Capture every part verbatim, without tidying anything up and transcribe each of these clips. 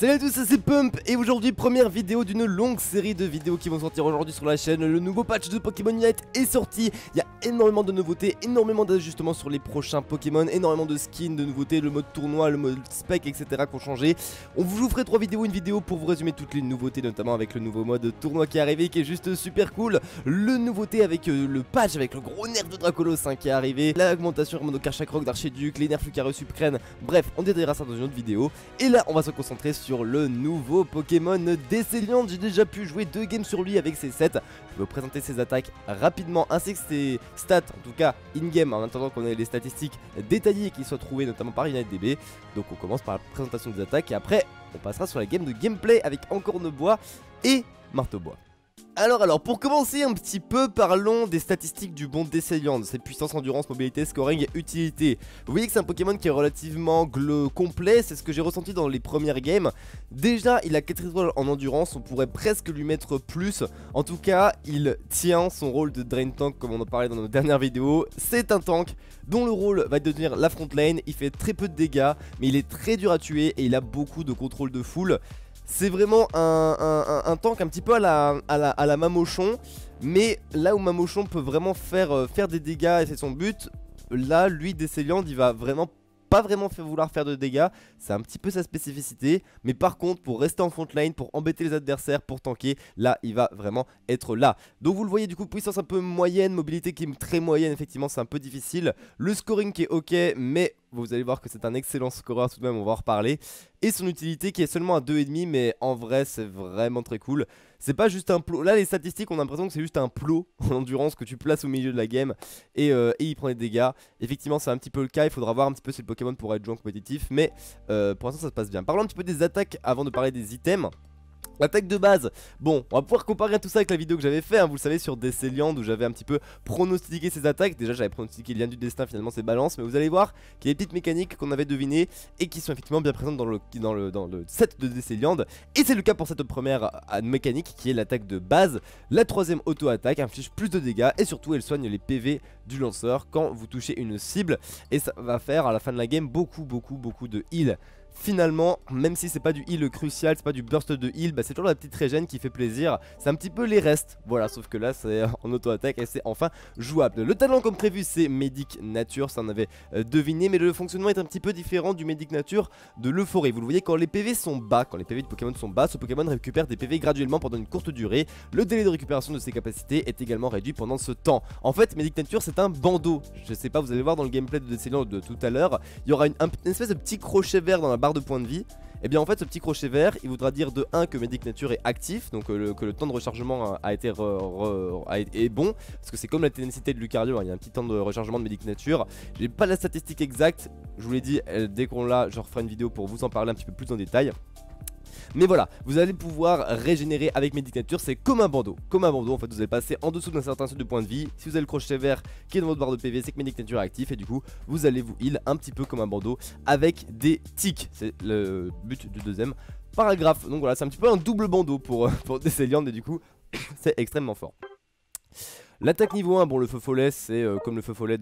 Salut à tous, c'est Pump et aujourd'hui première vidéo d'une longue série de vidéos qui vont sortir aujourd'hui sur la chaîne. Le nouveau patch de Pokémon Unite est sorti, il y a énormément de nouveautés, énormément d'ajustements sur les prochains Pokémon, énormément de skins, de nouveautés, le mode tournoi, le mode spec, et cetera qui ont changé. On vous ferait trois vidéos, une vidéo pour vous résumer toutes les nouveautés, notamment avec le nouveau mode tournoi qui est arrivé, qui est juste super cool. Le nouveauté avec euh, le patch, avec le gros nerf de Dracolosse hein, qui est arrivé, l'augmentation Monocarshacroc d'Archéduc, les nerfs Lucario suprême. Bref, on détaillera ça dans une autre vidéo. Et là, on va se concentrer sur Sur le nouveau Pokémon Desséliande. J'ai déjà pu jouer deux games sur lui avec ses sets. Je vais vous présenter ses attaques rapidement ainsi que ses stats, en tout cas in-game, en attendant qu'on ait les statistiques détaillées qui soient trouvées notamment par UniteDB. Donc on commence par la présentation des attaques et après on passera sur la game de gameplay avec Encornebois et Marteaubois. Alors alors pour commencer un petit peu, parlons des statistiques du bon Desséliande, ses puissances, endurance, mobilité, scoring et utilité. Vous voyez que c'est un Pokémon qui est relativement complet, c'est ce que j'ai ressenti dans les premières games. Déjà il a quatre étoiles en endurance, on pourrait presque lui mettre plus. En tout cas il tient son rôle de drain tank comme on en parlait dans nos dernières vidéos. C'est un tank dont le rôle va devenir la front lane, il fait très peu de dégâts mais il est très dur à tuer et il a beaucoup de contrôle de foule. C'est vraiment un, un, un, un tank un petit peu à la, à la, à la Mamochon, mais là où Mamochon peut vraiment faire, euh, faire des dégâts et c'est son but, là lui Desséliande il va vraiment pas vraiment faire, vouloir faire de dégâts, c'est un petit peu sa spécificité, mais par contre pour rester en front line, pour embêter les adversaires, pour tanker, là il va vraiment être là. Donc vous le voyez du coup, puissance un peu moyenne, mobilité qui est très moyenne, effectivement c'est un peu difficile, le scoring qui est ok mais... vous allez voir que c'est un excellent scoreur tout de même, on va en reparler. Et son utilité qui est seulement à deux virgule cinq mais en vrai c'est vraiment très cool. C'est pas juste un plot, là les statistiques on a l'impression que c'est juste un plot en endurance que tu places au milieu de la game et, euh, et il prend des dégâts. Effectivement c'est un petit peu le cas, il faudra voir un petit peu si le Pokémon pourra être joué en compétitif. Mais euh, pour l'instant ça se passe bien. Parlons un petit peu des attaques avant de parler des items. L'attaque de base, bon on va pouvoir comparer tout ça avec la vidéo que j'avais fait hein, vous le savez sur Desséliande où j'avais un petit peu pronostiqué ses attaques. Déjà j'avais pronostiqué le lien du destin, finalement c'est balance. Mais vous allez voir qu'il y a des petites mécaniques qu'on avait devinées et qui sont effectivement bien présentes dans le, dans le, dans le set de Desséliande. Et c'est le cas pour cette première mécanique qui est l'attaque de base. La troisième auto-attaque inflige plus de dégâts et surtout elle soigne les P V du lanceur quand vous touchez une cible. Et ça va faire à la fin de la game beaucoup beaucoup beaucoup de heal. Finalement, même si c'est pas du heal crucial, c'est pas du burst de heal, bah c'est toujours la petite régène qui fait plaisir. C'est un petit peu les restes, voilà, sauf que là c'est en auto-attaque et c'est enfin jouable. Le talent comme prévu c'est Médic Nature, ça on avait euh, deviné, mais le fonctionnement est un petit peu différent du Médic Nature de l'Euphorie. Vous le voyez, quand les P V sont bas, quand les P V de Pokémon sont bas, ce Pokémon récupère des P V graduellement pendant une courte durée. Le délai de récupération de ses capacités est également réduit pendant ce temps. En fait, Médic Nature c'est un bandeau. Je sais pas, vous allez voir dans le gameplay de Desséliande de tout à l'heure, il y aura une, un, une espèce de petit crochet vert dans la barre de points de vie. Et bien en fait ce petit crochet vert il voudra dire de un que Medic Nature est actif, donc euh, le, que le temps de rechargement a été re, re, a, est bon, parce que c'est comme la ténacité de Lucario hein, il y a un petit temps de rechargement de Medic Nature. J'ai pas la statistique exacte, je vous l'ai dit, dès qu'on l'a je referai une vidéo pour vous en parler un petit peu plus en détail. Mais voilà, vous allez pouvoir régénérer avec Medic Nature, c'est comme un bandeau. Comme un bandeau en fait, vous allez passer en dessous d'un certain seuil de points de vie. Si vous avez le crochet vert qui est dans votre barre de P V, c'est que Medic Nature est actif. Et du coup, vous allez vous heal un petit peu comme un bandeau avec des tics. C'est le but du deuxième paragraphe. Donc voilà, c'est un petit peu un double bandeau pour, euh, pour Desséliande. Et du coup, c'est extrêmement fort. L'attaque niveau un, bon le feu follet c'est euh, comme le feu follet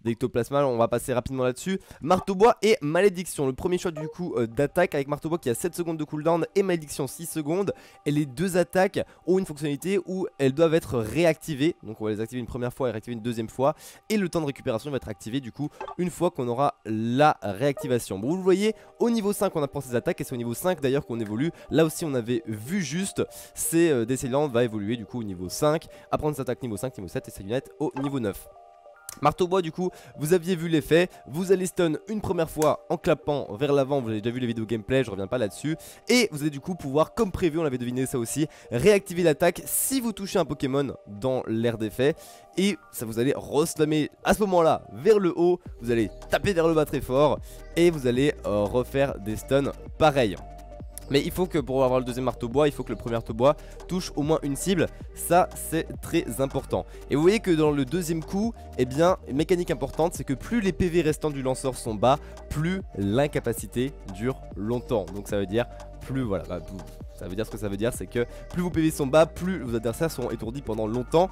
d'ectoplasma, de, on va passer rapidement là-dessus. Marteaubois et Malédiction, le premier choix du coup euh, d'attaque avec Marteaubois qui a sept secondes de cooldown et Malédiction six secondes. Et les deux attaques ont une fonctionnalité où elles doivent être réactivées, donc on va les activer une première fois et réactiver une deuxième fois. Et le temps de récupération va être activé du coup une fois qu'on aura la réactivation. Bon vous le voyez, au niveau cinq on apprend ses attaques et c'est au niveau cinq d'ailleurs qu'on évolue. Là aussi on avait vu juste, c'est euh, Desséliande va évoluer du coup au niveau cinq, apprendre ses attaques niveau cinq, niveau sept et ses lunettes au niveau neuf. Marteaubois du coup, vous aviez vu l'effet, vous allez stun une première fois en clapant vers l'avant, vous avez déjà vu les vidéos gameplay, je reviens pas là-dessus. Et vous allez du coup pouvoir, comme prévu, on avait deviné ça aussi, réactiver l'attaque si vous touchez un Pokémon dans l'air d'effet. Et ça vous allez reslammer à ce moment-là vers le haut, vous allez taper vers le bas très fort et vous allez euh, refaire des stuns pareils. Mais il faut que pour avoir le deuxième Marteaubois, il faut que le premier Marteaubois touche au moins une cible. Ça c'est très important. Et vous voyez que dans le deuxième coup, eh bien une mécanique importante c'est que plus les P V restants du lanceur sont bas, plus l'incapacité dure longtemps. Donc ça veut dire plus voilà, bah, ça veut dire ce que ça veut dire, c'est que plus vos P V sont bas, plus vos adversaires seront étourdis pendant longtemps.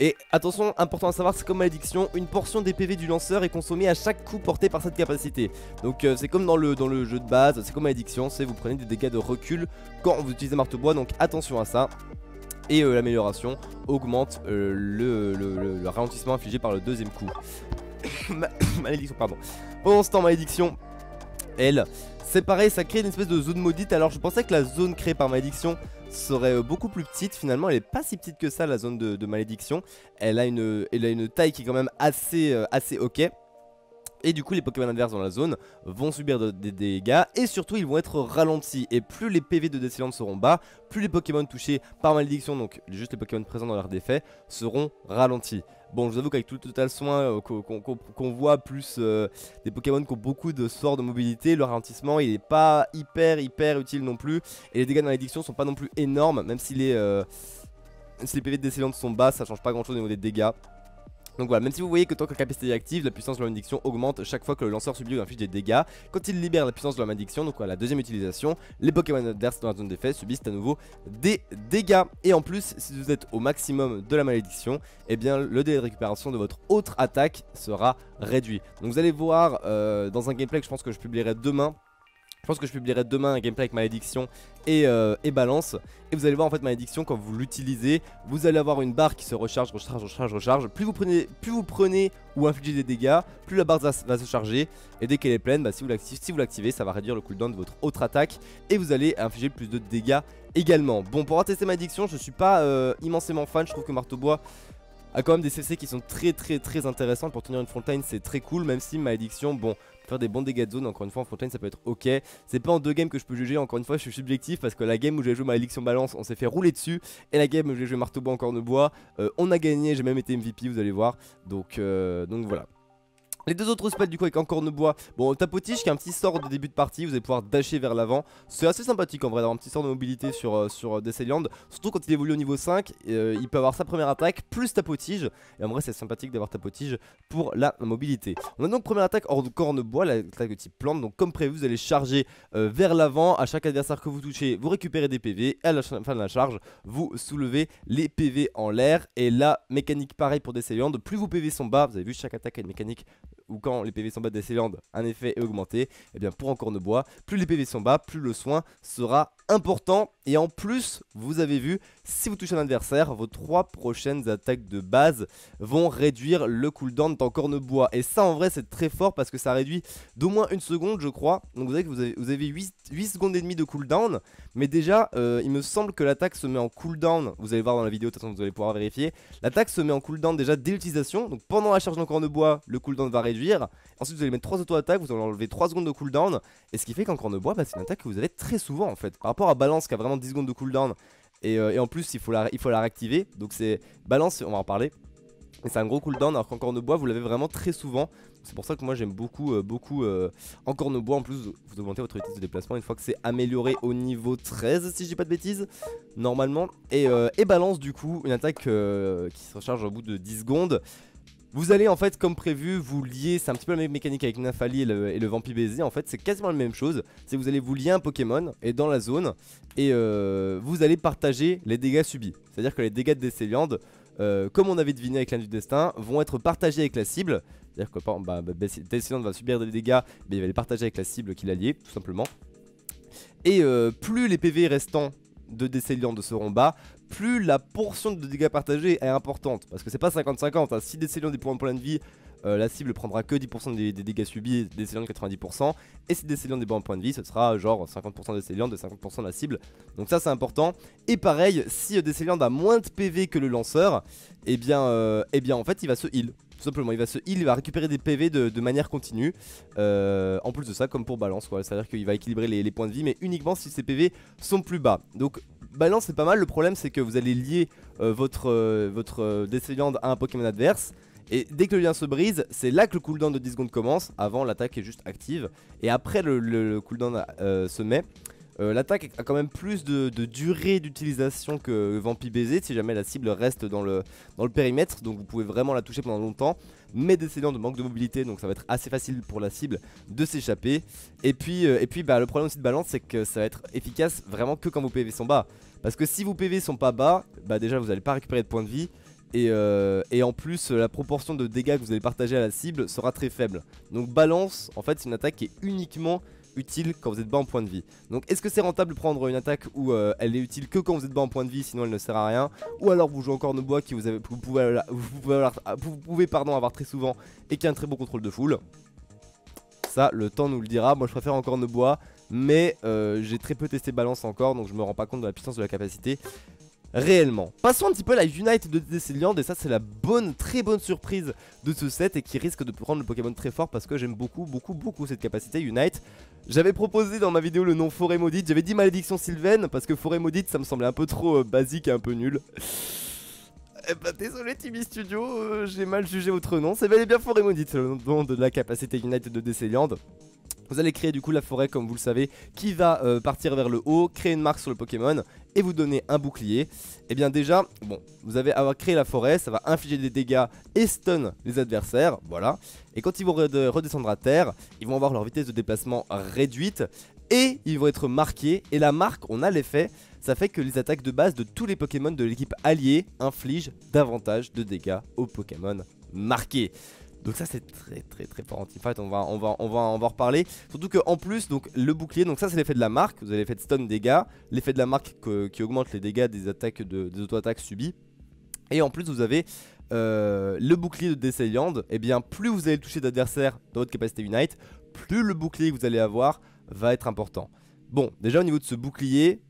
Et attention, important à savoir, c'est comme malédiction, une portion des P V du lanceur est consommée à chaque coup porté par cette capacité. Donc euh, c'est comme dans le, dans le jeu de base, c'est comme malédiction, c'est vous prenez des dégâts de recul quand vous utilisez marteau-bois, donc attention à ça. Et euh, l'amélioration augmente euh, le, le, le, le ralentissement infligé par le deuxième coup. Malédiction, pardon. Pendant ce temps, malédiction, elle, c'est pareil, ça crée une espèce de zone maudite. Alors je pensais que la zone créée par malédiction serait beaucoup plus petite, finalement elle est pas si petite que ça, la zone de, de malédiction. Elle a, une, elle a une taille qui est quand même assez, euh, assez ok. Et du coup les Pokémon adverses dans la zone vont subir de, des dégâts et surtout ils vont être ralentis. Et plus les P V de Desséliande seront bas, plus les Pokémon touchés par malédiction, donc juste les Pokémon présents dans leur défait, seront ralentis. Bon, je vous avoue qu'avec tout le total soin euh, qu'on qu'on, qu'on voit, plus euh, des Pokémon qui ont beaucoup de sorts de mobilité, le ralentissement il est pas hyper hyper utile non plus. Et les dégâts de malédiction sont pas non plus énormes, même si les, euh, si les P V de Desséliande sont bas, ça change pas grand chose au niveau des dégâts. Donc voilà, même si vous voyez que tant que la capacité est active, la puissance de la malédiction augmente chaque fois que le lanceur subit ou inflige des dégâts. Quand il libère la puissance de la malédiction, donc voilà, la deuxième utilisation, les Pokémon adverses dans la zone d'effet subissent à nouveau des dégâts. Et en plus, si vous êtes au maximum de la malédiction, eh bien le délai de récupération de votre autre attaque sera réduit. Donc vous allez voir euh, dans un gameplay que je pense que je publierai demain. Je pense que je publierai demain un gameplay avec malédiction et, euh, et balance. Et vous allez voir en fait malédiction, quand vous l'utilisez, vous allez avoir une barre qui se recharge, recharge, recharge, recharge. Plus vous prenez, plus vous prenez ou infligez des dégâts, plus la barre va, va se charger. Et dès qu'elle est pleine, bah, si vous l'activez, si vous l'activez, ça va réduire le cooldown de votre autre attaque. Et vous allez infliger plus de dégâts également. Bon, pour avoir testé malédiction, je ne suis pas euh, immensément fan. Je trouve que marteau-bois a quand même des C C qui sont très très très intéressants. Pour tenir une frontline, c'est très cool, même si malédiction, bon, faire des bons dégâts de zone, encore une fois en frontline ça peut être ok. C'est pas en deux games que je peux juger, encore une fois je suis subjectif, parce que la game où j'ai joué malédiction balance, on s'est fait rouler dessus, et la game où j'ai joué marteau-bois Encornebois, euh, on a gagné, j'ai même été M V P, vous allez voir. Donc, euh, donc voilà. Les deux autres spells du coup avec Encornebois, bon, tapotiche qui est un petit sort de début de partie, vous allez pouvoir dasher vers l'avant. C'est assez sympathique en vrai d'avoir un petit sort de mobilité sur, euh, sur Desséliande, surtout quand il évolue au niveau cinq, euh, il peut avoir sa première attaque plus tapotige. Et en vrai c'est sympathique d'avoir tapotige pour la mobilité. On a donc première attaque hors de Encornebois, l'attaque de type plante. Donc comme prévu vous allez charger euh, vers l'avant, à chaque adversaire que vous touchez vous récupérez des P V, et à la fin de la charge vous soulevez les P V en l'air. Et là mécanique pareil pour Desséliande, plus vos P V sont bas, vous avez vu chaque attaque a une mécanique ou quand les P V sont bas de Desséliande, un effet est augmenté. Et bien pour Encornebois, plus les P V sont bas, plus le soin sera important. Et en plus, vous avez vu, si vous touchez un adversaire, vos trois prochaines attaques de base vont réduire le cooldown d'Encornebois. Et ça en vrai c'est très fort parce que ça réduit d'au moins une seconde je crois. Donc vous avez, vous avez, vous avez huit, huit secondes et demie de cooldown. Mais déjà euh, il me semble que l'attaque se met en cooldown. Vous allez voir dans la vidéo, de toute façon vous allez pouvoir vérifier. L'attaque se met en cooldown déjà dès l'utilisation. Donc pendant la charge d'Encornebois, le cooldown va réduire. Ensuite vous allez mettre trois auto-attaques, vous allez enlever trois secondes de cooldown. Et ce qui fait qu'Encornebois bah, c'est une attaque que vous avez très souvent en fait. Par rapport à Balance qui a vraiment dix secondes de cooldown. Et, euh, et en plus il faut la, il faut la réactiver. Donc c'est Balance, on va en parler. Et c'est un gros cooldown alors qu'Encornebois vous l'avez vraiment très souvent. C'est pour ça que moi j'aime beaucoup, euh, beaucoup euh, Encornebois. En plus vous augmentez votre vitesse de déplacement une fois que c'est amélioré au niveau treize si je dis pas de bêtises. Normalement. Et, euh, et Balance du coup, une attaque euh, qui se recharge au bout de dix secondes. Vous allez en fait comme prévu vous lier, c'est un petit peu la même mécanique avec Nafalie et le, et le Vampibaiser, en fait c'est quasiment la même chose. C'est que vous allez vous lier un Pokémon et dans la zone et euh, vous allez partager les dégâts subis. C'est à dire que les dégâts de Desséliande, euh, comme on avait deviné avec l'Inde du Destin, vont être partagés avec la cible. C'est à dire que bah, bah, Desséliande va subir des dégâts mais il va les partager avec la cible qu'il a liée tout simplement. Et euh, plus les P V restants de Desséliande seront bas, plus la portion de dégâts partagés est importante. Parce que c'est pas cinquante cinquante, hein. Si Desséliande est pour un point de vie, euh, la cible prendra que dix pour cent des, des dégâts subis, Desséliande quatre-vingt-dix pour cent. Et si Desséliande est pour un point de vie, ce sera genre cinquante pour cent Desséliande et cinquante pour cent de la cible. Donc ça c'est important. Et pareil, si Desséliande a moins de P V que le lanceur, et eh bien, euh, eh bien en fait il va se heal. Tout simplement, il va se heal, il va récupérer des P V de, de manière continue. Euh, en plus de ça, comme pour Balance, quoi. C'est-à-dire qu'il va équilibrer les, les points de vie, mais uniquement si ses P V sont plus bas. Donc Balance c'est pas mal, le problème c'est que vous allez lier euh, votre, euh, votre euh, Desséliande à un Pokémon adverse. Et dès que le lien se brise, c'est là que le cooldown de dix secondes commence. Avant l'attaque est juste active. Et après le, le, le cooldown euh, se met. Euh, L'attaque a quand même plus de, de durée d'utilisation que Vampibaiser, si jamais la cible reste dans le, dans le périmètre, donc vous pouvez vraiment la toucher pendant longtemps. Mais Desséliande de manque de mobilité, donc ça va être assez facile pour la cible de s'échapper. Et puis, euh, et puis bah, le problème aussi de Balance, c'est que ça va être efficace vraiment que quand vos P V sont bas. Parce que si vos P V sont pas bas, bah déjà vous n'allez pas récupérer de points de vie. Et, euh, et en plus la proportion de dégâts que vous allez partager à la cible sera très faible. Donc balance, en fait c'est une attaque qui est uniquement utile quand vous êtes bas en point de vie. Donc est-ce que c'est rentable de prendre une attaque où euh, elle est utile que quand vous êtes bas en point de vie, sinon elle ne sert à rien? Ou alors vous jouez encore nos bois qui vous, avez, vous pouvez, vous pouvez, vous pouvez pardon, avoir très souvent et qui a un très bon contrôle de foule. Ça le temps nous le dira. Moi je préfère encore nos bois, mais euh, j'ai très peu testé balance encore, donc je me rends pas compte de la puissance de la capacité réellement. Passons un petit peu à la Unite de Desséliande, et ça c'est la bonne, très bonne surprise de ce set et qui risque de prendre le Pokémon très fort parce que j'aime beaucoup, beaucoup, beaucoup cette capacité Unite. J'avais proposé dans ma vidéo le nom Forêt Maudite, j'avais dit Malédiction Sylvaine parce que Forêt Maudite ça me semblait un peu trop euh, basique et un peu nul. Eh bah désolé Tibi Studio, euh, j'ai mal jugé votre nom, c'est bel et bien Forêt Maudite le nom de la capacité Unite de Desséliande. Vous allez créer du coup la forêt comme vous le savez qui va euh, partir vers le haut, créer une marque sur le Pokémon et vous donner un bouclier. Et bien déjà, bon, vous allez avoir créé la forêt, ça va infliger des dégâts et stun les adversaires, voilà. Et quand ils vont redescendre à terre, ils vont avoir leur vitesse de déplacement réduite et ils vont être marqués. Et la marque, on a l'effet, ça fait que les attaques de base de tous les Pokémon de l'équipe alliée infligent davantage de dégâts aux Pokémon marqués. Donc ça c'est très très très fort anti-fight, on va, on, va, on, va, on va en reparler. Surtout qu'en plus donc le bouclier, donc ça c'est l'effet de la marque, vous avez l'effet de stun dégâts, l'effet de la marque que, qui augmente les dégâts des attaques de, des auto-attaques subies. Et en plus vous avez euh, le bouclier de Desséliande, et bien plus vous allez toucher d'adversaires dans votre capacité Unite, plus le bouclier que vous allez avoir va être important. Bon, déjà au niveau de ce bouclier,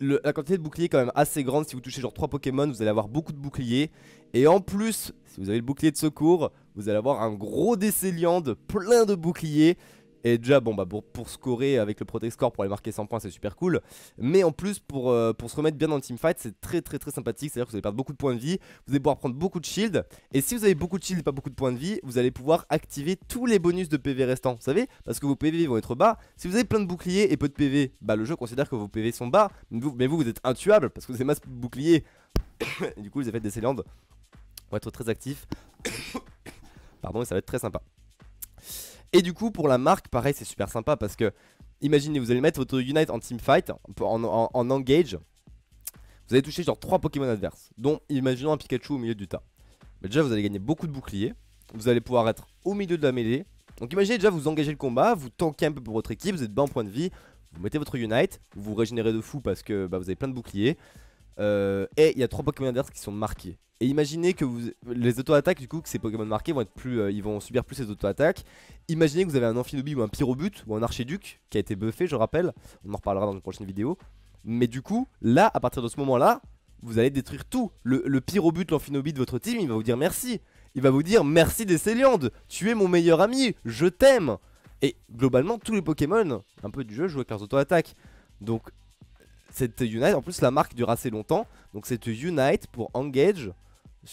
le, la quantité de bouclier est quand même assez grande. Si vous touchez genre trois Pokémon, vous allez avoir beaucoup de boucliers. Et en plus, si vous avez le bouclier de secours, vous allez avoir un gros Desséliande plein de boucliers. Et déjà, bon, bah pour, pour scorer avec le Protect Score, pour aller marquer cent points, c'est super cool. Mais en plus, pour, euh, pour se remettre bien dans le teamfight, c'est très très très sympathique. C'est-à-dire que vous allez perdre beaucoup de points de vie, vous allez pouvoir prendre beaucoup de shield. Et si vous avez beaucoup de shield et pas beaucoup de points de vie, vous allez pouvoir activer tous les bonus de P V restants. Vous savez, parce que vos P V vont être bas. Si vous avez plein de boucliers et peu de P V, bah le jeu considère que vos P V sont bas. Mais vous, mais vous, vous êtes intuable parce que vous avez masse de boucliers. Et du coup, les effets de Desséliande vont être très actifs. Pardon, et ça va être très sympa. Et du coup pour la marque pareil c'est super sympa parce que imaginez vous allez mettre votre Unite en teamfight, en, en, en engage. Vous allez toucher genre trois Pokémon adverses, dont imaginons un Pikachu au milieu du tas. Mais déjà vous allez gagner beaucoup de boucliers, vous allez pouvoir être au milieu de la mêlée. Donc imaginez déjà vous engagez le combat, vous tankez un peu pour votre équipe, vous êtes bas en point de vie, vous mettez votre Unite, vous vous régénérez de fou parce que bah, vous avez plein de boucliers. Euh, et il y a trois Pokémon adverses qui sont marqués. Et imaginez que vous, les auto-attaques du coup, que ces Pokémon marqués vont être plus, euh, ils vont subir plus ces auto-attaques. Imaginez que vous avez un Amphinobi ou un Pyrobute ou un Archéduc qui a été buffé, je rappelle. On en reparlera dans une prochaine vidéo. Mais du coup, là, à partir de ce moment-là, vous allez détruire tout. Le, le Pyrobute, l'Amphinobi de votre team, il va vous dire merci. Il va vous dire merci Desséliande, tu es mon meilleur ami, je t'aime. Et globalement, tous les Pokémon, un peu du jeu, jouent avec leurs auto-attaques. Donc cette Unite, en plus la marque dure assez longtemps. Donc cette Unite pour engage,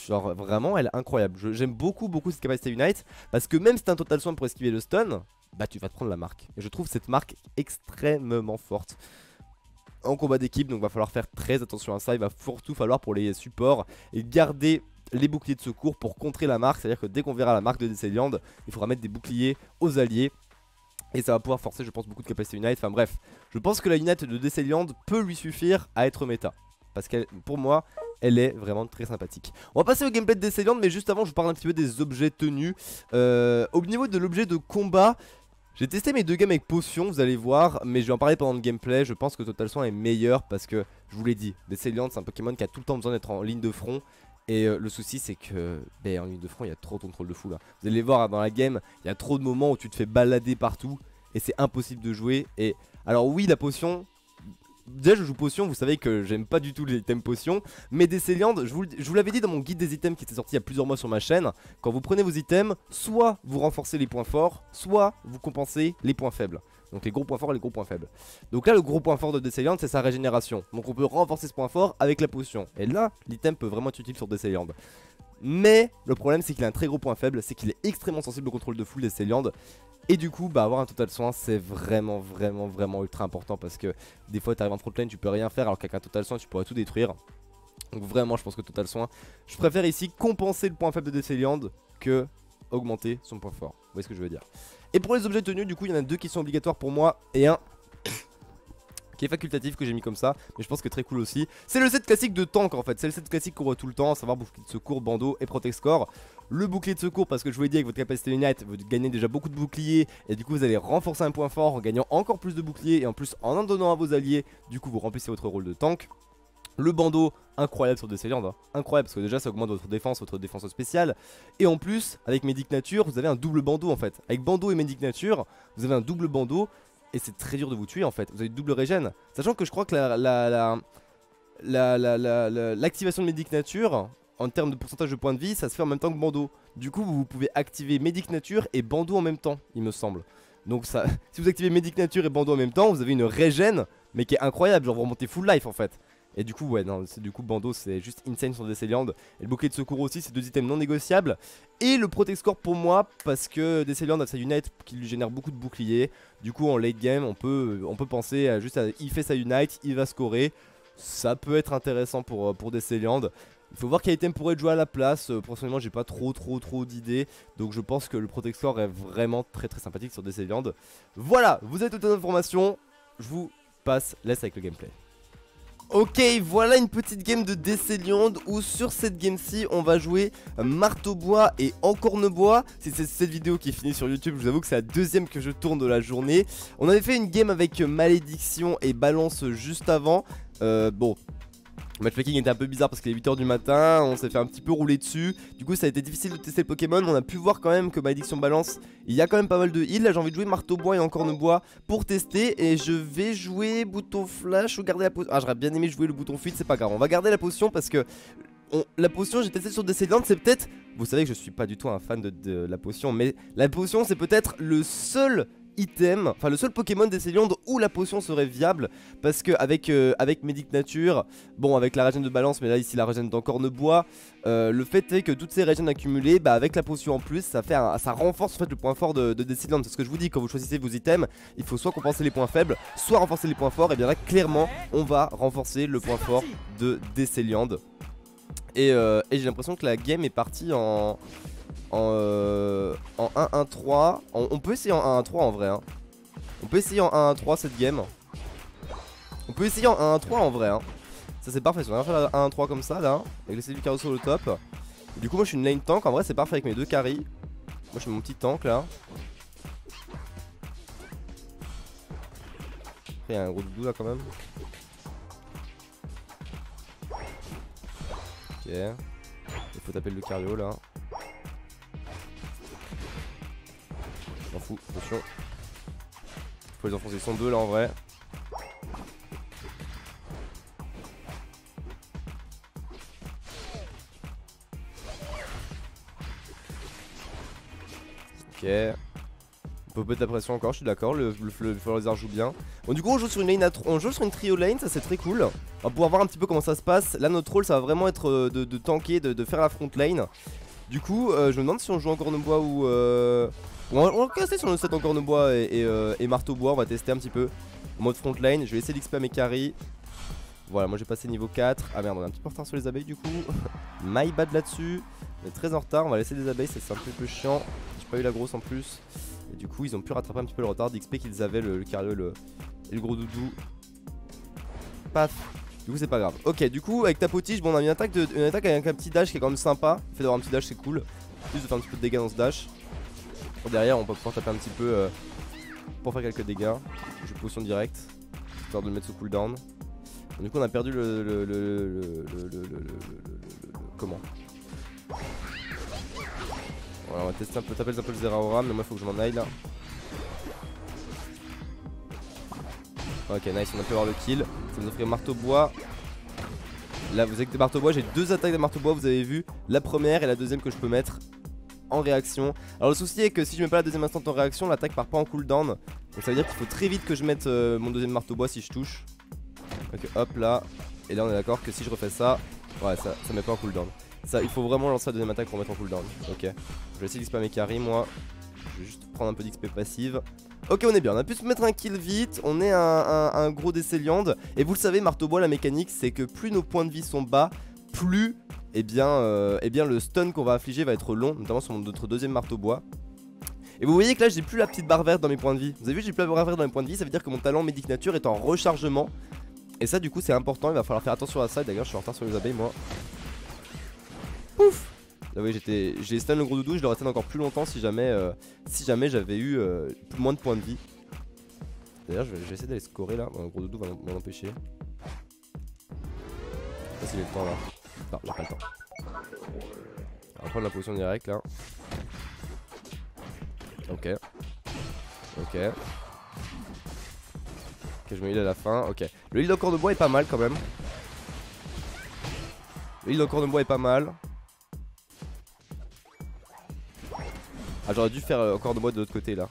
genre vraiment elle est incroyable. J'aime beaucoup beaucoup cette capacité Unite parce que même si t'as un total soin pour esquiver le stun, bah tu vas te prendre la marque. Et je trouve cette marque extrêmement forte en combat d'équipe, donc va falloir faire très attention à ça. Il va surtout falloir pour les supports et garder les boucliers de secours pour contrer la marque. C'est-à-dire que dès qu'on verra la marque de Desséliande, il faudra mettre des boucliers aux alliés. Et ça va pouvoir forcer je pense beaucoup de capacité Unite. Enfin bref, je pense que la Unite de Desséliande peut lui suffire à être méta, parce qu'elle, pour moi, elle est vraiment très sympathique. On va passer au gameplay de Desséliande, mais juste avant je vous parle un petit peu des objets tenus. euh, Au niveau de l'objet de combat, j'ai testé mes deux games avec potion, vous allez voir, mais je vais en parler pendant le gameplay. Je pense que Total Soin est meilleur parce que, je vous l'ai dit, Desséliande c'est un Pokémon qui a tout le temps besoin d'être en ligne de front. Et euh, le souci c'est que ben, en ligne de front il y a trop de contrôle de fou là. Vous allez voir dans la game, il y a trop de moments où tu te fais balader partout et c'est impossible de jouer. Et alors oui, la potion, déjà je joue potion, vous savez que j'aime pas du tout les items potions. Mais Desséliande, je vous, je vous l'avais dit dans mon guide des items qui était sorti il y a plusieurs mois sur ma chaîne, quand vous prenez vos items, soit vous renforcez les points forts, soit vous compensez les points faibles. Donc les gros points forts et les gros points faibles. Donc là le gros point fort de Desséliande c'est sa régénération. Donc on peut renforcer ce point fort avec la potion. Et là l'item peut vraiment être utile sur Desséliande. Mais le problème c'est qu'il a un très gros point faible, c'est qu'il est extrêmement sensible au contrôle de foule Desséliande. Et du coup bah avoir un total soin c'est vraiment vraiment vraiment ultra important, parce que des fois t'arrives en front lane tu peux rien faire alors qu'avec un total soin tu pourrais tout détruire. Donc vraiment je pense que total soin, je préfère ici compenser le point faible de Desséliande que augmenter son point fort. Vous voyez ce que je veux dire. Et pour les objets tenus, du coup, il y en a deux qui sont obligatoires pour moi et un qui est facultatif, que j'ai mis comme ça, mais je pense que très cool aussi. C'est le set classique de tank en fait, c'est le set classique qu'on voit tout le temps, à savoir bouclier de secours, bandeau et protect score. Le bouclier de secours parce que je vous l'ai dit, avec votre capacité Unite, vous gagnez déjà beaucoup de boucliers et du coup vous allez renforcer un point fort en gagnant encore plus de boucliers et en plus en en donnant à vos alliés, du coup vous remplissez votre rôle de tank. Le bandeau, incroyable sur Desséliande, hein. Incroyable parce que déjà ça augmente votre défense, votre défense spéciale. Et en plus, avec Medic Nature, vous avez un double bandeau en fait. Avec bandeau et Medic Nature, vous avez un double bandeau et c'est très dur de vous tuer en fait. Vous avez double régène. Sachant que je crois que la, la, la, la, la, la, la, l'activation de Medic Nature, en termes de pourcentage de points de vie, ça se fait en même temps que bandeau. Du coup, vous pouvez activer Medic Nature et bandeau en même temps, il me semble. Donc ça, si vous activez Medic Nature et bandeau en même temps, vous avez une régène, mais qui est incroyable. Genre vous remontez full life en fait. Et du coup ouais non, du coup bandeau c'est juste insane sur Desséliande. Et le bouclier de secours aussi, c'est deux items non négociables. Et le protect score pour moi, parce que Desséliande a sa Unite qui lui génère beaucoup de boucliers. Du coup en late game on peut, on peut penser à juste à, il fait sa Unite, il va scorer. Ça peut être intéressant pour, pour Desséliande. Il faut voir quel item pourrait jouer à la place. euh, Personnellement j'ai pas trop trop trop d'idées. Donc je pense que le protect score est vraiment très très sympathique sur Desséliande. Voilà, vous avez toutes les informations. Je vous passe, laisse avec le gameplay. Ok, voilà une petite game de Desséliande où sur cette game-ci on va jouer Marteau-Bois et Encornebois. C'est cette vidéo qui est finie sur YouTube, je vous avoue que c'est la deuxième que je tourne de la journée. On avait fait une game avec Malédiction et Balance juste avant. euh, Bon, le matchmaking était un peu bizarre parce qu'il est huit heures du matin, on s'est fait un petit peu rouler dessus. Du coup ça a été difficile de tester le Pokémon, on a pu voir quand même que Malédiction Balance, il y a quand même pas mal de heal. Là j'ai envie de jouer Marteau-Bois et Encornebois pour tester. Et je vais jouer bouton flash ou garder la potion. Ah j'aurais bien aimé jouer le bouton fuite, c'est pas grave, on va garder la potion parce que on... la potion j'ai testé sur Desséliande, c'est peut-être... Vous savez que je suis pas du tout un fan de, de la potion, mais la potion c'est peut-être le seul... item, enfin le seul Pokémon Desséliande où la potion serait viable. Parce que avec, euh, avec Medic Nature, bon avec la régène de Balance, mais là ici la régène d'Encornebois, euh, le fait est que toutes ces régènes accumulées, bah avec la potion en plus, ça fait un, ça renforce en fait le point fort de, de Desséliande. C'est ce que je vous dis, quand vous choisissez vos items, il faut soit compenser les points faibles, soit renforcer les points forts. Et bien là clairement on va renforcer le point fort de Desséliande. Et, euh, et j'ai l'impression que la game est partie en... En, euh, en un un trois, on, on peut essayer en un un trois en vrai hein. On peut essayer en un un trois cette game. On peut essayer en un un trois en vrai hein. Ça c'est parfait, si on a fait un un trois comme ça là, avec le C du Lucario sur le top. Et du coup moi je suis une lane tank, en vrai c'est parfait avec mes deux carries. Moi je suis mon petit tank là. Après il y a un gros doudou là quand même. Ok, il faut taper le Lucario là. J'en fous, attention. Faut les enfoncer, ils sont deux là en vrai. Ok. On peut mettre la pression encore, je suis d'accord, le, le, le Florizarre joue bien. Bon, du coup on joue sur une lane à on joue sur une trio lane, ça c'est très cool. On va pouvoir voir un petit peu comment ça se passe. Là notre rôle ça va vraiment être de, de tanker, de, de faire la front lane. Du coup euh, je me demande si on joue Encornebois ou... Euh... On va casser sur le set Encornebois et, et, euh, et Marteau-Bois, on va tester un petit peu. En mode front lane, je vais laisser l'X P à mes carries. Voilà, moi j'ai passé niveau quatre. Ah merde, on a un petit peu en retard sur les abeilles du coup. My bad là-dessus. On est très en retard, on va laisser les abeilles, c'est un petit peu chiant. J'ai pas eu la grosse en plus. Et du coup, ils ont pu rattraper un petit peu le retard d'X P qu'ils avaient, le, le Cario et le, et le gros doudou. Paf. Du coup, c'est pas grave. Ok, du coup, avec ta potige, bon, on a une attaque, de, une attaque avec un petit dash qui est quand même sympa. Le fait d'avoir un petit dash, c'est cool. En plus de faire un petit peu de dégâts dans ce dash. Derrière on peut pouvoir taper un petit peu euh, pour faire quelques dégâts. Je potion direct, histoire de le mettre sous cooldown. Du coup on a perdu le... le, le, le, le, le, le, le, le, le comment. Voilà, on va tester un peu, taper un peu le Zeraora, mais moi faut que je m'en aille là. Ok nice, on a pu avoir le kill, ça nous offrir Marteau-Bois. Là vous avez que des Marteau-Bois, j'ai deux attaques de Marteau-Bois, vous avez vu. La première et la deuxième que je peux mettre en réaction. Alors le souci est que si je mets pas la deuxième instant en réaction, l'attaque part pas en cooldown. Donc ça veut dire qu'il faut très vite que je mette euh, mon deuxième Marteau-Bois si je touche. Donc hop là. Et là on est d'accord que si je refais ça, ouais ça, ça met pas en cooldown. Ça, il faut vraiment lancer la deuxième attaque pour mettre en cooldown. Ok. Je vais essayer de spammer carry moi. Je vais juste prendre un peu d'X P passive. Ok, on est bien, on a pu se mettre un kill vite. On est un, un, un gros Desséliande. Et vous le savez, Marteau-Bois la mécanique c'est que plus nos points de vie sont bas, plus... Et eh bien, euh, eh bien le stun qu'on va affliger va être long, notamment sur notre deuxième Marteau-Bois. Et vous voyez que là j'ai plus la petite barre verte dans mes points de vie. Vous avez vu, j'ai plus la barre verte dans mes points de vie, ça veut dire que mon talent Médic Nature est en rechargement. Et ça du coup c'est important, il va falloir faire attention à ça. D'ailleurs je suis en retard sur les abeilles moi. Pouf! Là oui, j'étais, j'ai stun le gros doudou, je l'aurais stun encore plus longtemps si jamais euh, si jamais j'avais eu euh, moins de points de vie. D'ailleurs je vais, je vais essayer d'aller scorer là, bon, le gros doudou va m'en empêcher. Je sais pas s'il est le temps là. Non, j'ai pas le temps. On va prendre la potion directe là. Ok. Ok. Ok, je me heal à la fin. Ok. Le heal d'Encornebois est pas mal quand même. Le heal d'Encornebois est pas mal. Ah, j'aurais dû faire euh, Encornebois de l'autre côté là.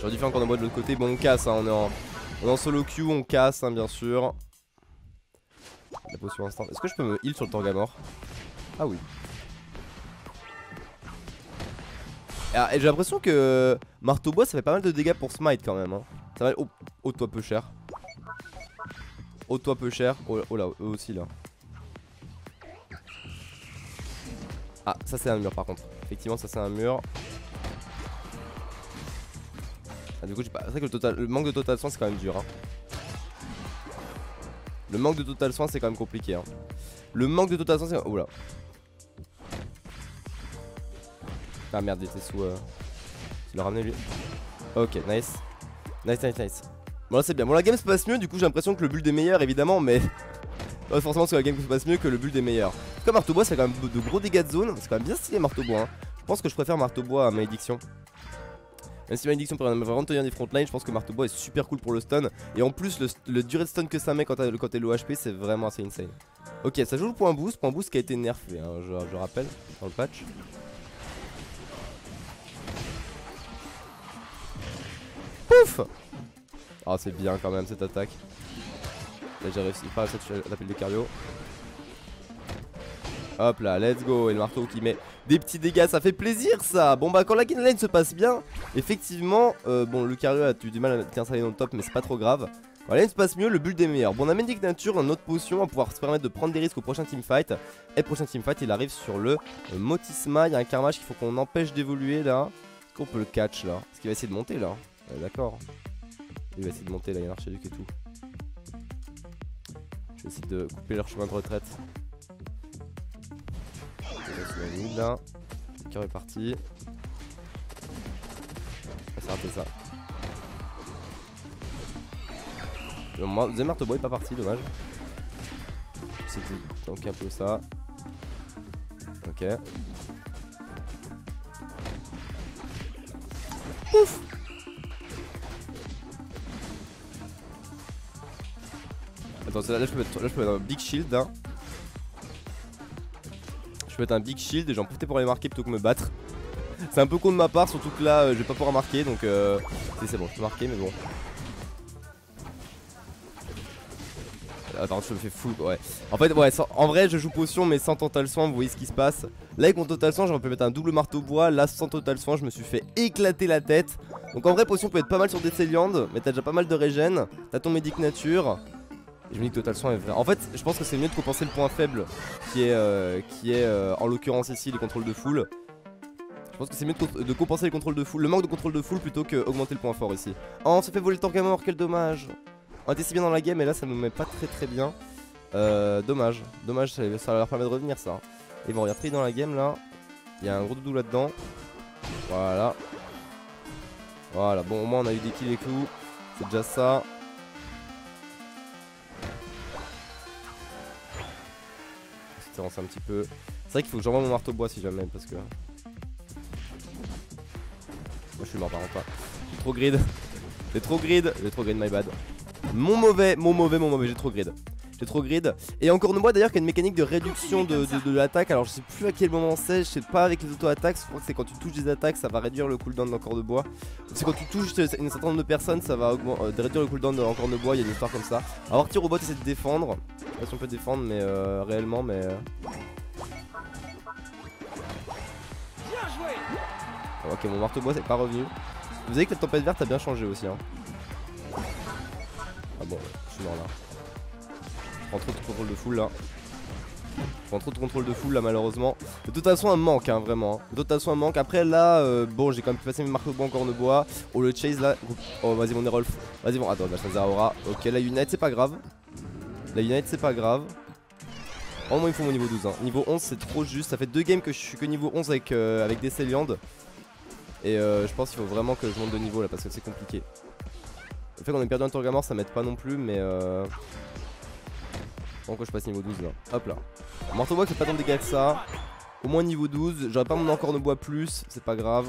J'aurais dû faire Encornebois de l'autre côté. Bon, on casse, hein. On est en, on est en solo queue, on casse, hein, bien sûr. La potion instant. Est-ce que je peux me heal sur le Torgamor? Ah oui. Ah, et j'ai l'impression que marteau bois ça fait pas mal de dégâts pour smite quand même hein. Ça va... Oh, oh toi peu cher. Oh toi peu cher. Oh, oh là, eux aussi là. Ah ça c'est un mur par contre. Effectivement ça c'est un mur. Ah du coup j'ai pas... C'est vrai que le, total... le manque de total soin c'est quand même dur hein. Le manque de total soin c'est quand même compliqué hein. Le manque de total soin c'est... Oh là. Ah merde, il était sous... Euh... Il l'a ramené lui. Ok, nice. Nice, nice, nice. Bon là c'est bien. Bon la game se passe mieux, du coup j'ai l'impression que le build est meilleur évidemment, mais... Pas forcément parce que la game se passe mieux que le build est meilleur. En tout cas marteau bois c'est quand même de gros dégâts de zone. C'est quand même bien stylé marteau bois hein. Je pense que je préfère marteau bois à malédiction. Même si malédiction permet vraiment de tenir des frontlines, je pense que marteau bois est super cool pour le stun. Et en plus le, le durée de stun que ça met quand t'es low H P c'est vraiment assez insane. Ok, ça joue le point boost, point boost qui a été nerfé hein, je, je rappelle dans le patch. Pouf! Ah oh, c'est bien quand même cette attaque. Là j'ai réussi pas à taper le Lucario. Hop là, let's go. Et le marteau qui met des petits dégâts, ça fait plaisir ça. Bon bah quand la game lane se passe bien, effectivement, euh, bon le Lucario a eu du mal à t'installer dans le top mais c'est pas trop grave. Quand la lane se passe mieux, le build est meilleur. Bon on a Médic Nature, une autre potion, on va pouvoir se permettre de prendre des risques au prochain teamfight. Et prochain teamfight il arrive sur le euh, Motisma, il y a un Carmage qu'il faut qu'on empêche d'évoluer là. Est-ce qu'on peut le catch là? Est-ce qu'il va essayer de monter là? Ouais, d'accord. Il va essayer de monter là, il y a un Archéduc et tout. Je vais essayer de couper leur chemin de retraite. Là, là. Le cœur est parti. On va s'arrêter ça. Le deuxième marteau bois est pas parti, dommage. C'était donc un peu ça. Ok. Ouf! Là, là, je peux mettre, là je peux mettre un big shield hein. Je peux mettre un big shield et j'en profite pour aller marquer plutôt que me battre. C'est un peu con de ma part, surtout que là euh, je vais pas pouvoir marquer donc euh, c'est bon je peux marquer mais bon. Attends, je me fais full ouais. En fait ouais sans, en vrai je joue potion mais sans total soin, vous voyez ce qui se passe. Là avec mon total soin j'aurais pu mettre un double marteau bois, là sans total soin je me suis fait éclater la tête. Donc en vrai potion peut être pas mal sur Desséliande, mais t'as déjà pas mal de régène, t'as ton Médic Nature. Je me dis que total soin est vrai. En fait, je pense que c'est mieux de compenser le point faible qui est, euh, qui est euh, en l'occurrence ici les contrôles de foule. Je pense que c'est mieux de, co de compenser les contrôles de foule, le manque de contrôle de foule plutôt qu'augmenter le point fort ici. Oh, on se fait voler le Torgamor, quel dommage. On était si bien dans la game et là ça nous met pas très très bien. Euh, dommage, dommage, ça leur permet de revenir ça. Et bon, on est repris dans la game là. Il y a un gros doudou là-dedans. Voilà. Voilà, bon, au moins on a eu des kills et tout. C'est déjà ça. Un petit peu. C'est vrai qu'il faut que j'envoie mon marteau bois si jamais parce que. Moi je suis mort par contre pas. J'ai trop grid. J'ai trop grid. J'ai trop grid my bad. Mon mauvais, mon mauvais, mon mauvais, j'ai trop grid. J'ai trop grid. Et Encornebois d'ailleurs qui a une mécanique de réduction de, de, de, de l'attaque. Alors je sais plus à quel moment c'est, je sais pas avec les auto-attaques, je crois que c'est quand tu touches des attaques ça va réduire le cooldown d'Encornebois. C'est quand tu touches un certain nombre de personnes ça va euh, réduire le cooldown d'Encornebois, il y a une histoire comme ça. Alors Pyrobute essaie de défendre. Je sais pas si on peut défendre mais euh, réellement mais euh... oh, ok mon marteau bois c'est pas revenu. Vous savez que la tempête verte a bien changé aussi hein. Ah bon je suis mort là. Je prends trop de contrôle de foule là. Enfin, trop de contrôle de foule là, malheureusement. De toute façon, un manque, hein, vraiment. De toute façon, un manque. Après, là, euh, bon, j'ai quand même pu passer mes marques au bon Encornebois. Oh, le chase là. Oh, vas-y, mon Erolf. Vas-y, bon, attends, on va faire Zeraora. Ok, la Unite, c'est pas grave. La Unite, c'est pas grave. Oh, moi, il faut mon niveau douze. Hein. Niveau onze, c'est trop juste. Ça fait deux games que je suis que niveau onze avec, euh, avec Desséliande. Et euh, je pense qu'il faut vraiment que je monte de niveau là parce que c'est compliqué. Le fait qu'on ait perdu un Torgamor, ça m'aide pas non plus, mais euh. Bon, que je passe niveau douze là. Hop là. Morteau-bois, c'est pas tant de dégâts que ça. Au moins niveau douze. J'aurais pas mon Encornebois plus, c'est pas grave.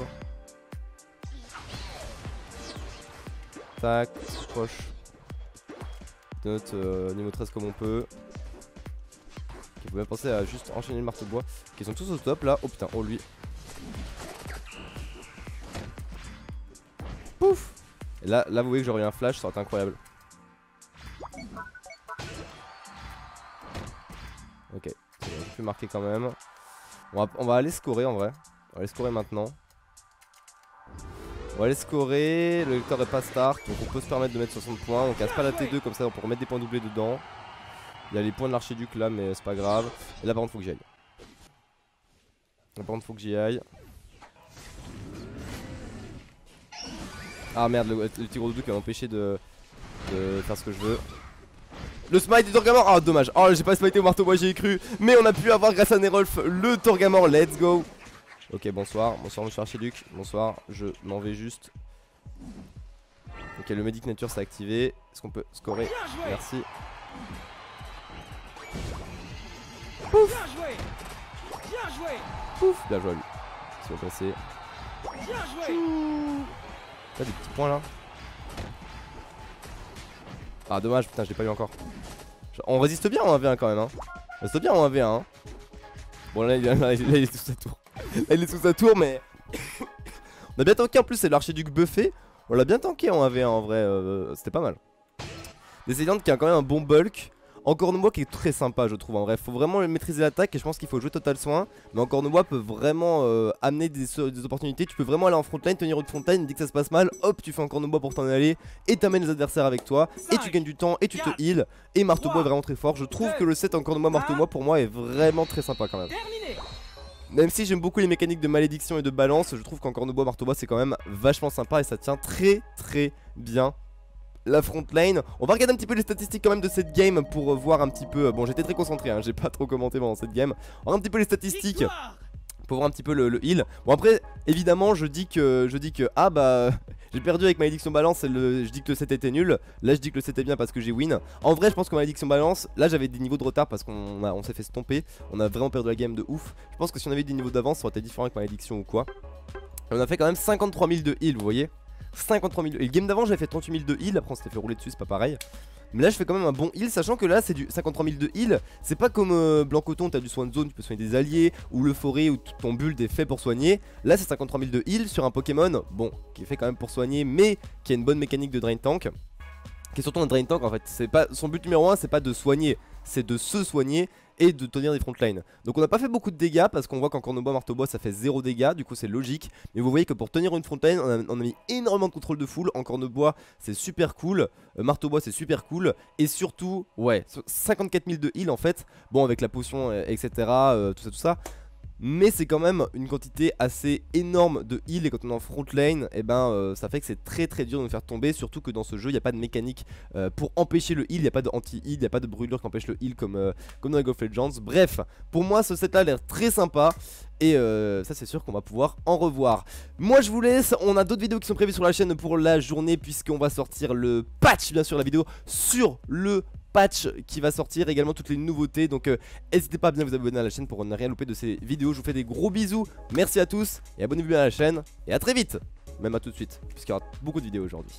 Tac, proche. Note euh, niveau treize comme on peut. Vous pouvez penser à juste enchaîner le marteau-bois. Qui sont tous au top là. Oh putain, oh lui. Pouf! Et là, là, vous voyez que j'aurais eu un flash, ça aurait été incroyable. Ok, j'ai pu marquer quand même. On va, on va aller scorer en vrai. On va aller scorer maintenant. On va aller scorer. Le lecteur est pas stark, donc on peut se permettre de mettre soixante points. On casse pas la T deux comme ça, on peut remettre des points doublés dedans. Il y a les points de l'archéduc là, mais c'est pas grave. Et là, par contre, faut que j'y aille. Là, par contre, faut que j'y aille. Ah merde, le, le petit gros doudou qui m'a empêché de, de faire ce que je veux. Le smite du Torgamor. Ah, dommage. Oh, j'ai pas smité au marteau-bois, j'y ai cru. Mais on a pu avoir, grâce à Nerolf, le Torgamor. Let's go. Ok, bonsoir. Bonsoir, monsieur Archéduc. Bonsoir, je m'en vais juste. Ok, le Medic Nature s'est activé. Est-ce qu'on peut scorer? Merci. Pouf. Bien joué. Bien joué. Pouf. Bien joué à lui. Ça va passer. Bien joué. T'as des petits points là. Ah dommage, putain, je l'ai pas eu encore. On résiste bien en un v un quand même, hein. On résiste bien en un v un, hein. Bon là il, là, là, il est sous sa tour. Là il est sous sa tour, mais on a bien tanké en plus, c'est l'archéduc buffé. On l'a bien tanké en un v un en vrai, euh, c'était pas mal. Desséliande qui a quand même un bon bulk. Encornebois qui est très sympa, je trouve. En vrai, faut vraiment maîtriser l'attaque et je pense qu'il faut jouer total soin. Mais Encornebois peut vraiment euh, amener des, des opportunités. Tu peux vraiment aller en frontline, tenir une frontline. Dès que ça se passe mal, hop, tu fais Encornebois pour t'en aller et t'amènes les adversaires avec toi. Et tu gagnes du temps et tu te heal. Et marteau-bois est vraiment très fort. Je trouve que le set Encornebois marteau-bois pour moi est vraiment très sympa quand même. Même si j'aime beaucoup les mécaniques de malédiction et de balance, je trouve qu'Encornebois marteau-bois c'est quand même vachement sympa et ça tient très très bien la front lane. On va regarder un petit peu les statistiques quand même de cette game pour voir un petit peu. Bon, j'étais très concentré, hein, j'ai pas trop commenté pendant cette game. On va un petit peu les statistiques pour voir un petit peu le, le heal. Bon après évidemment je dis que je dis que ah bah j'ai perdu avec malédiction balance et le, je dis que le set était nul. Là je dis que le set est bien parce que j'ai win. En vrai je pense que malédiction balance, là j'avais des niveaux de retard parce qu'on on, s'est fait stomper. On a vraiment perdu la game de ouf. Je pense que si on avait des niveaux d'avance ça aurait été différent avec malédiction ou quoi. Et on a fait quand même cinquante-trois mille de heal, vous voyez, cinquante-trois mille. Et le game d'avant j'avais fait trente-huit mille de heal. Après on s'était fait rouler dessus, c'est pas pareil. Mais là je fais quand même un bon heal, sachant que là c'est du cinquante-trois mille de heal. C'est pas comme euh, Blanc Coton, t'as du soin de zone, tu peux soigner des alliés, ou le forêt, ou ton build est fait pour soigner. Là c'est cinquante-trois mille de heal sur un Pokémon, bon, qui est fait quand même pour soigner, mais qui a une bonne mécanique de drain tank. Qui est surtout un drain tank en fait, c'est pas son but numéro un, c'est pas de soigner, c'est de se soigner et de tenir des frontlines. Donc on n'a pas fait beaucoup de dégâts parce qu'on voit qu'Encornebois marteau-bois ça fait zéro dégâts, du coup c'est logique. Mais vous voyez que pour tenir une frontline on a, on a mis énormément de contrôle de foule. Encornebois c'est super cool, euh, marteau-bois c'est super cool. Et surtout ouais, cinquante-quatre mille de heal en fait. Bon, avec la potion etc, euh, tout ça tout ça. Mais c'est quand même une quantité assez énorme de heal. Et quand on est en front lane, eh ben, euh, ça fait que c'est très très dur de nous faire tomber. Surtout que dans ce jeu il n'y a pas de mécanique euh, pour empêcher le heal. Il n'y a pas de anti-heal, il n'y a pas de brûlure qui empêche le heal comme, euh, comme dans League of Legends. Bref, pour moi ce set là a l'air très sympa. Et euh, ça c'est sûr qu'on va pouvoir en revoir. Moi je vous laisse, on a d'autres vidéos qui sont prévues sur la chaîne pour la journée, puisqu'on va sortir le patch, bien sûr, la vidéo sur le patch qui va sortir, également toutes les nouveautés. Donc euh, n'hésitez pas à bien vous abonner à la chaîne pour ne rien louper de ces vidéos. Je vous fais des gros bisous, merci à tous et abonnez-vous bien à la chaîne et à très vite. Même à tout de suite, puisqu'il y aura beaucoup de vidéos aujourd'hui.